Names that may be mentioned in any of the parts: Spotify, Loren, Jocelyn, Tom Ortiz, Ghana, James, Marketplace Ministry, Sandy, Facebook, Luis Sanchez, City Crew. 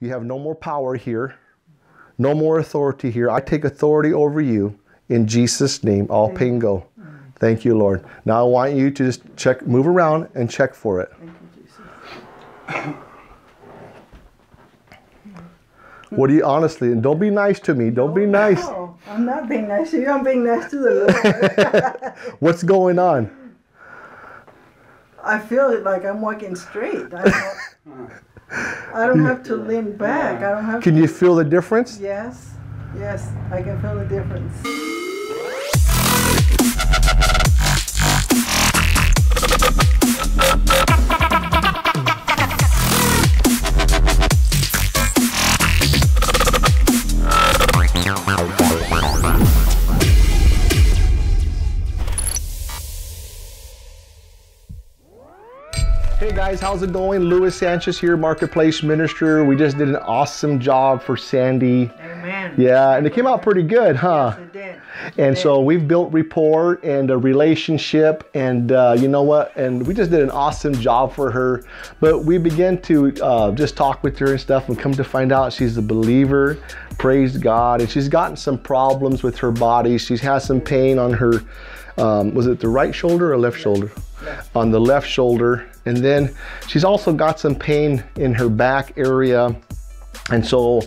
You have no more power here, no more authority here. I take authority over you in Jesus' name. All pain go. Thank you, Lord. Now I want you to just check, move around and check for it. Thank you, Jesus. What do you honestly, and don't be nice to me. Don't be nice. No, I'm not being nice to you. I'm being nice to the Lord. What's going on? I feel like I'm walking straight. I don't have to lean back. I don't have to. Can you feel the difference? Yes. Yes, I can feel the difference. Hey guys, how's it going? Luis Sanchez here, Marketplace Minister. We just did an awesome job for Sandy. Amen. Yeah, and it came out pretty good, huh? Yes, it did. And so we've built rapport and a relationship, and you know what? And we just did an awesome job for her. But we began to just talk with her and stuff, and come to find out she's a believer. Praise God. And she's gotten some problems with her body. She's had some pain on her, was it the right shoulder or left shoulder? On the left shoulder, and then she's also got some pain in her back area, and so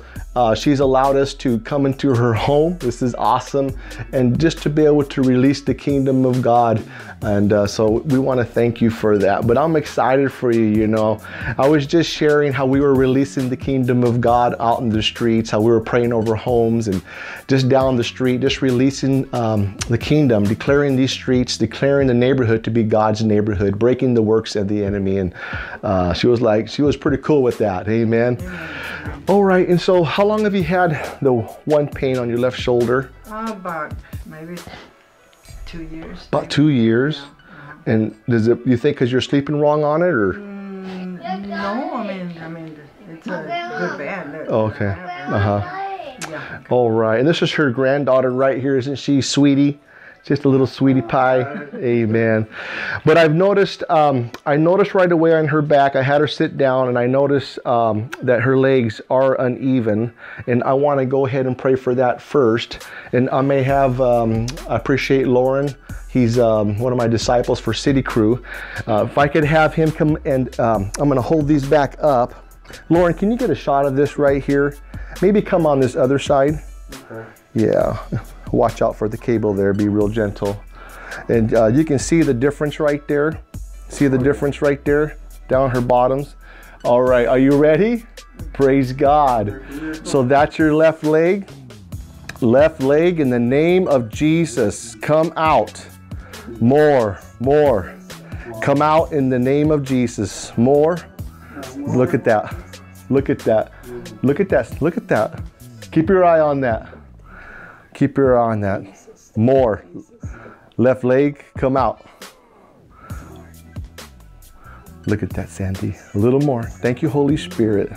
she's allowed us to come into her home. This is awesome, and just to be able to release the kingdom of God, and so we want to thank you for that. But I'm excited for you. You know, I was just sharing how we were releasing the kingdom of God out in the streets, how we were praying over homes and just down the street, just releasing the kingdom, declaring these streets, declaring the neighborhood to be God's neighborhood, breaking the works of the enemy. And she was pretty cool with that. Amen. All right, and so how long have you had the one pain on your left shoulder? About maybe 2 years. About 2 years? Yeah. And does it, you think because you're sleeping wrong on it, or? No, I mean, it's a good band. Okay, yeah. All right, and this is her granddaughter right here, isn't she, sweetie? Just a little sweetie pie. Amen. But I've noticed, I noticed right away on her back, I had her sit down, and I noticed that her legs are uneven, and I want to go ahead and pray for that first. And I may have, I appreciate Loren. He's one of my disciples for City Crew. If I could have him come, and I'm going to hold these back up. Loren, can you get a shot of this right here? Maybe come on this other side. Okay. Yeah. Watch out for the cable there, be real gentle. And you can see the difference right there. See the difference right there, down her bottoms. All right, are you ready? Praise God. So that's your left leg. Left leg, in the name of Jesus, come out. More, more. Come out in the name of Jesus, more. Look at that, look at that, look at that, look at that. Keep your eye on that. Keep your eye on that. More. Left leg, come out. Look at that, Sandy. A little more. Thank you, Holy Spirit.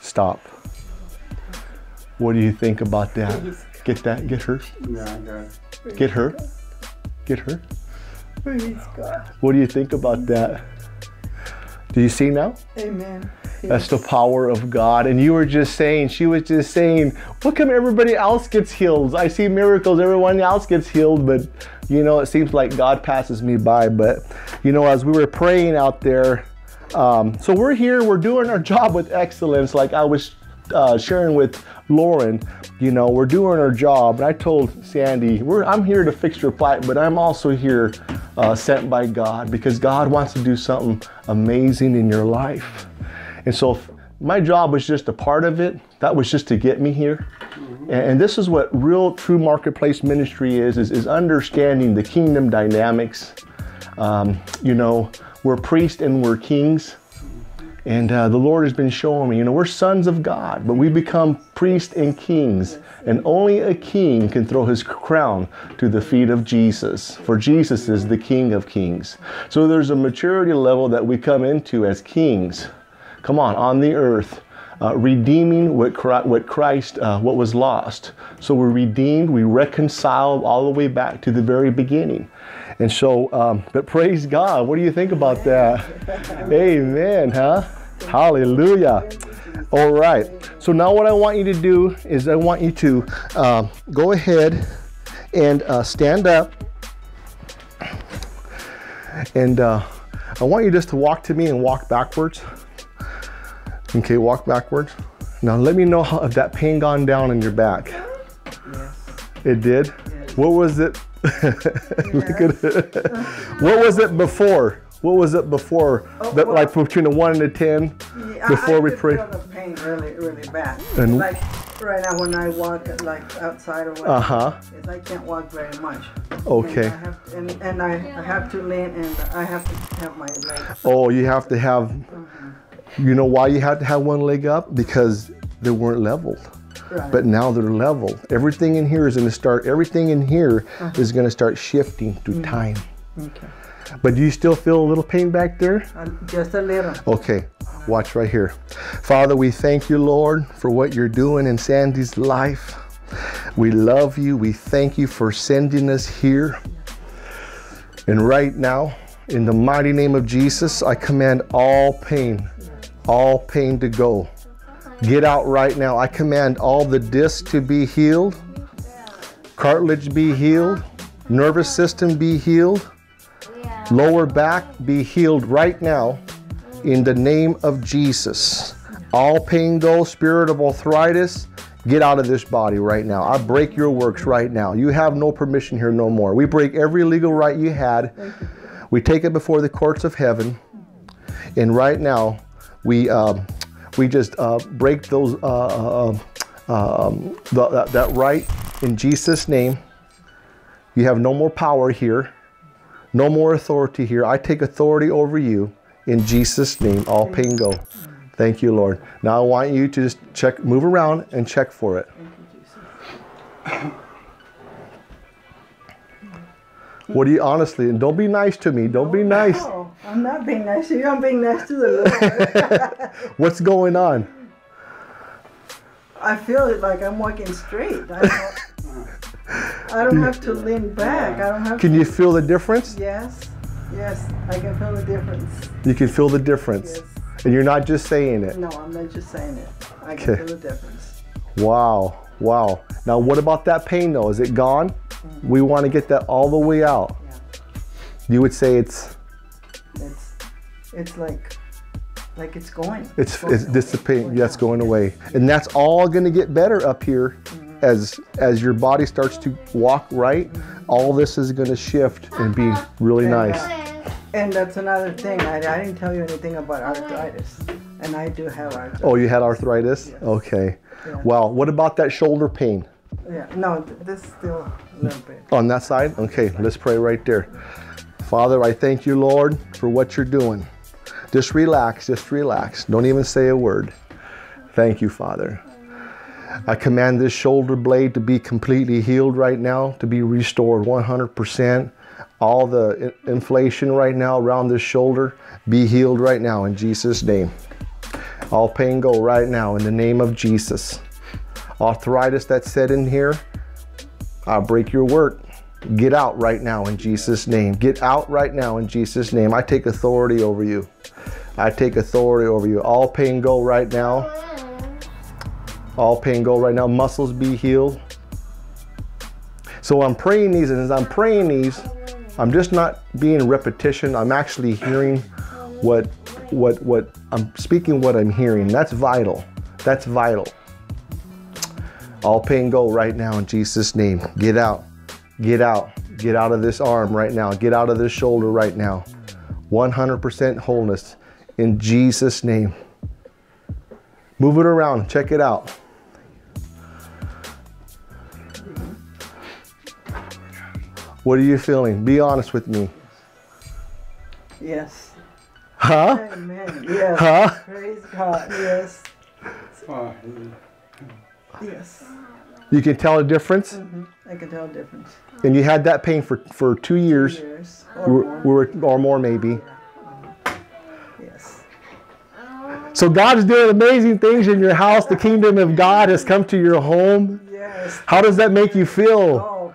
Stop. What do you think about that? Get that? Get her? Get her? Get her? What do you think about that? Do you see now? Amen. That's the power of God. And you were just saying, she was just saying, what come everybody else gets healed? I see miracles, everyone else gets healed, but you know, it seems like God passes me by. But you know, as we were praying out there, so we're here, we're doing our job with excellence. Like I was sharing with Loren, you know, we're doing our job. And I told Sandy, I'm here to fix your plight, but I'm also here sent by God, because God wants to do something amazing in your life. And so my job was just a part of it. That was just to get me here. And this is what real true marketplace ministry is understanding the kingdom dynamics. You know, we're priests and we're kings. And the Lord has been showing me, you know, we're sons of God, but we become priests and kings. And only a king can throw his crown to the feet of Jesus, for Jesus is the King of Kings. So there's a maturity level that we come into as kings. Come on the earth, redeeming what was lost. So we're redeemed, we reconciled all the way back to the very beginning. And so, but praise God, what do you think about that? Amen, huh? Hallelujah. All right, so now what I want you to do is I want you to go ahead and stand up, and I want you just to walk to me and walk backwards. Okay, walk backwards. Now let me know how, if that pain gone down in your back. Yes. It did? Yes. What was it? Look at it. What was it before? What was it before? Oh, that, well, like between the 1 and 10? Yeah, before we prayed. I feel the pain really, really bad. And like right now when I walk like outside or whatever, I can't walk very much. Okay. And I have to, I have to lean, and I have to have my legs. Oh, you have to have. You know why you had to have one leg up? Because they weren't leveled. Right. But now they're leveled. Everything in here is going to start. Everything in here is going to start shifting through time. Okay. But do you still feel a little pain back there? Just a little. Okay. Watch right here. Father, we thank you, Lord, for what you're doing in Sandy's life. We love you. We thank you for sending us here. And right now, in the mighty name of Jesus, I command all pain to go. Get out right now. I command all the discs to be healed, cartilage be healed, nervous system be healed, lower back be healed right now in the name of Jesus. All pain go, spirit of arthritis, get out of this body right now. I break your works right now. You have no permission here no more. We break every legal right you had. We take it before the courts of heaven, and right now we just break those that right in Jesus' name. You have no more power here, no more authority here. I take authority over you in Jesus' name. All pain go. Thank you, Lord. Now I want you to just check, move around, and check for it. What do you honestly? And don't be nice to me. Don't be nice. No, I'm not being nice to you. I'm being nice to the Lord. What's going on? I feel it like I'm walking straight. I don't have to lean back. I don't have. Can you feel the difference? Yes, yes, I can feel the difference. You can feel the difference, yes. And you're not just saying it. No, I'm not just saying it. I can feel the difference. Wow, wow. Now, what about that pain though? Is it gone? We want to get that all the way out. Yeah. You would say it's like it's going. It's dissipating. That's going away, and that's all going to get better up here, as your body starts to walk right. All this is going to shift and be really nice. And that's another thing. I didn't tell you anything about arthritis, and I do have arthritis. Oh, you had arthritis? Yes. Okay. Yeah. Wow. What about that shoulder pain? Yeah, no, this still a little bit. On that side? Okay, let's pray right there. Father, I thank you, Lord, for what you're doing. Just relax, just relax. Don't even say a word. Thank you, Father. I command this shoulder blade to be completely healed right now, to be restored 100%. All the inflation right now around this shoulder, be healed right now in Jesus' name. All pain go right now in the name of Jesus. Arthritis that's set in here, I'll break your work. Get out right now in Jesus' name. Get out right now in Jesus' name. I take authority over you. I take authority over you. All pain go right now. All pain go right now. Muscles be healed. So I'm praying these, and as I'm praying these, I'm just not being repetition. I'm actually hearing what I'm speaking, what I'm hearing. That's vital. That's vital. All pain go right now in Jesus' name. Get out, get out, get out of this arm right now. Get out of this shoulder right now. 100% wholeness in Jesus' name. Move it around, check it out. What are you feeling? Be honest with me. Yes. Huh? Amen. Yes. Huh? Praise God, yes. Yes. You can tell a difference? I can tell a difference. And you had that pain for 2 years. 2 years. Or more maybe. Yes. So God's doing amazing things in your house. The kingdom of God has come to your home. Yes. How does that make you feel?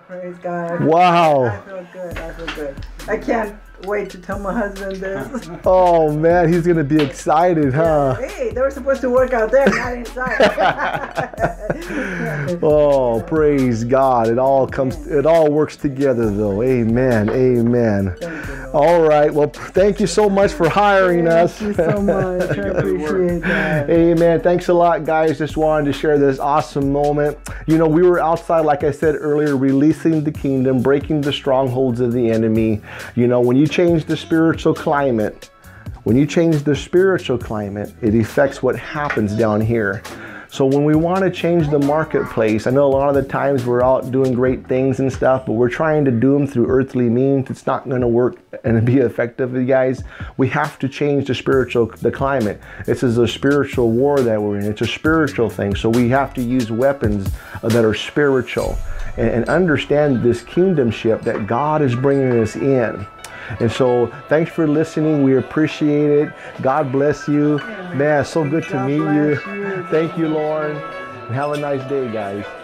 Oh, praise God. Wow. I feel good. I feel good. I can't can't wait to tell my husband this. Oh man, he's gonna be excited, huh? Yeah. Hey, they were supposed to work out there, not inside. Oh, praise God! It all comes, it all works together, though. Amen, amen. All right, well, thank you so much for hiring us. Thank you so much. I appreciate that. Amen. Thanks a lot, guys. Just wanted to share this awesome moment. You know, we were outside, like I said earlier, releasing the kingdom, breaking the strongholds of the enemy. You know, when you change the spiritual climate, when you change the spiritual climate, it affects what happens down here. So when we want to change the marketplace, I know a lot of the times we're out doing great things and stuff, but we're trying to do them through earthly means. It's not going to work and be effective, you guys. We have to change the spiritual, the climate. This is a spiritual war that we're in. It's a spiritual thing. So we have to use weapons that are spiritual and understand this kingdomship that God is bringing us in. And so thanks for listening. We appreciate it. God bless you. Man, so good to meet you. Thank you, Loren. And have a nice day, guys.